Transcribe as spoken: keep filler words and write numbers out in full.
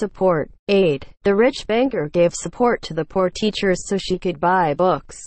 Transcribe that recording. Support. Aid. The rich banker gave support to the poor teachers so she could buy books.